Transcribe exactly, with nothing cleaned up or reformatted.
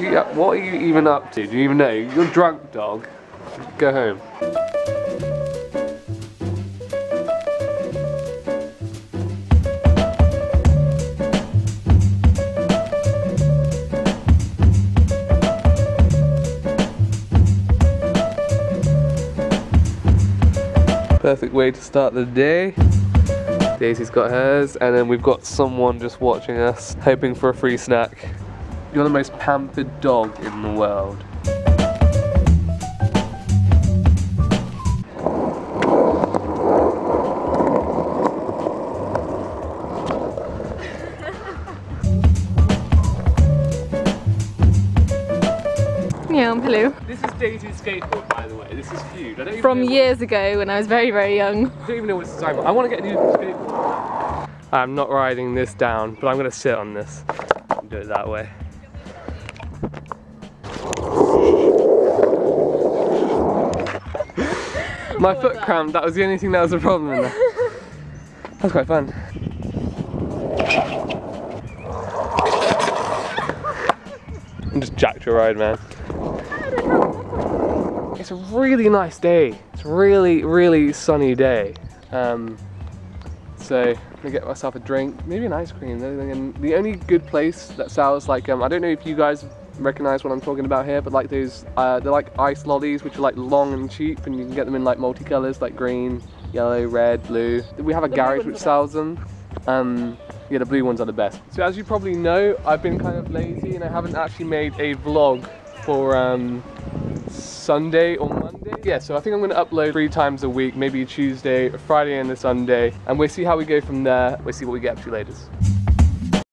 You, what are you even up to? Do you even know? You're drunk, dog. Go home. Perfect way to start the day. Daisy's got hers, and then we've got someone just watching us, hoping for a free snack. You're the most pampered dog in the world. Yeah, I'm hello. This is Daisy's skateboard, by the way. This is huge. I don't even From years ago when I was very, very young. I don't even know what time. I want to get a new skateboard. I'm not riding this down, but I'm going to sit on this and do it that way. My foot that? cramped. That was the only thing that was a problem in there. That was quite fun. I'm just jacked your ride, man. It's a really nice day. It's a really, really sunny day. Um, so I'm gonna get myself a drink, maybe an ice cream. And the only good place that sells like um, I don't know if you guys recognize what I'm talking about here, but like those uh, they're like ice lollies, which are like long and cheap, and you can get them in like multicolors, like green, yellow, red, blue. We have a the garage which sells them. Um, yeah, the blue ones are the best. So as you probably know, I've been kind of lazy and I haven't actually made a vlog for um, Sunday or Monday. Yeah, so I think I'm gonna upload three times a week, maybe Tuesday, Friday and a Sunday, and we'll see how we go from there. We'll see what we get up to later.